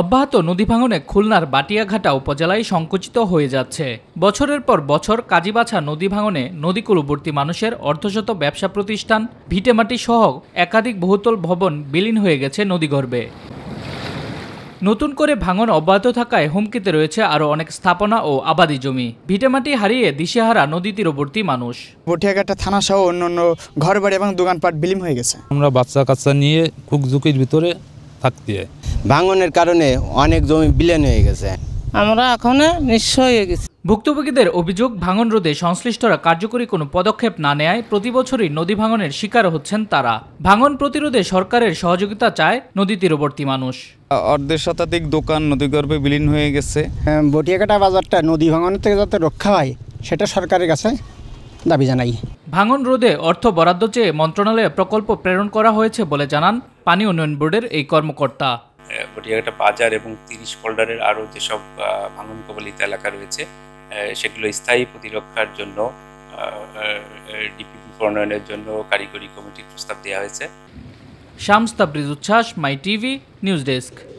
অব্যাহত নদী ভাঙনে খুলনার বাটিয়াঘাটা উপজেলায় সংকুচিত হয়ে যাচ্ছে। বছরের পর বছর কাজীবাছা নদী ভাঙনে নদীকূলবর্তী মানুষের অর্ধশত ব্যবসা প্রতিষ্ঠান, ভিটেমাটি সহ একাধিক বহুতল ভবন বিলীন হয়ে গেছে নদীগর্ভে। নতুন করে ভাঙন অব্যাহত থাকায় হুমকিতে রয়েছে আরও অনেক স্থাপনা ও আবাদি জমি। ভিটেমাটি হারিয়ে দিশেহারা নদী তীরবর্তী মানুষ। বটিয়াঘাটা থানা সহ অন্যান্য ঘরবাড়ি এবং দোকানপাট বিলীন হয়ে গেছে। আমরা বাচ্চা কাচ্চা নিয়ে খুব ঝুঁকির ভিতরে থাকতে, ভাঙনের কারণে অনেক জমি বিলীন হয়ে গেছে। আমরা এখন নিঃস্ব হয়ে গেছি। ভুক্তভোগীদের অভিযোগ, ভাঙন রোধে সংশ্লিষ্টরা কার্যকরী কোনো পদক্ষেপ না নেয় প্রতি বছরই নদী ভাঙনের শিকার হচ্ছেন তারা। ভাঙন প্রতিরোধে সরকারের সহযোগিতা চায় নদী তীরবর্তী মানুষ। অর্ধের শতাধিক দোকান নদীগর্ভে বিলীন হয়ে গেছে। বটিয়াঘাটা বাজারটা নদী ভাঙন থেকে যাতে রক্ষা হয় সেটা সরকারের কাছে দাবি জানাই। ভাঙন রোধে অর্থ বরাদ্দ চেয়ে মন্ত্রণালয়ে প্রকল্প প্রেরণ করা হয়েছে বলে জানান পানি উন্নয়ন বোর্ডের এই কর্মকর্তা। বটিয়াঘাটা বাজার এবং 30 কল্ডারের আরও যেসব ভাঙন কবলিত এলাকা রয়েছে সেগুলো স্থায়ী প্রতিরক্ষার জন্য ডিপিপি প্রণয়নের জন্য কারিগরি কমিটির প্রস্তাব দেওয়া হয়েছে। শামস তাবরিজ উচ্ছ্বাস, মাই টিভি নিউজ ডেস্ক।